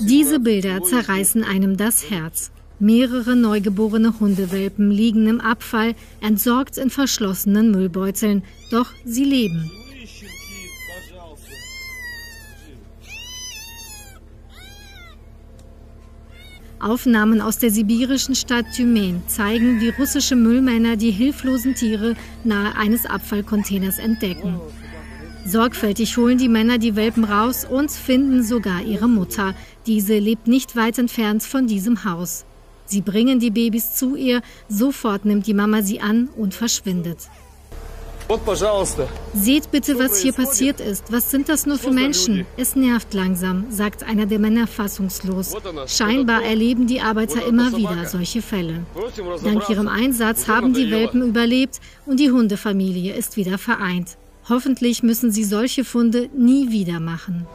Diese Bilder zerreißen einem das Herz. Mehrere neugeborene Hundewelpen liegen im Abfall, entsorgt in verschlossenen Müllbeuteln. Doch sie leben. Aufnahmen aus der sibirischen Stadt Tümen zeigen, wie russische Müllmänner die hilflosen Tiere nahe eines Abfallcontainers entdecken. Sorgfältig holen die Männer die Welpen raus und finden sogar ihre Mutter. Diese lebt nicht weit entfernt von diesem Haus. Sie bringen die Babys zu ihr, sofort nimmt die Mama sie an und verschwindet. Seht bitte, was hier passiert ist. Was sind das nur für Menschen? Es nervt langsam, sagt einer der Männer fassungslos. Scheinbar erleben die Arbeiter immer wieder solche Fälle. Dank ihrem Einsatz haben die Welpen überlebt und die Hundefamilie ist wieder vereint. Hoffentlich müssen sie solche Funde nie wieder machen.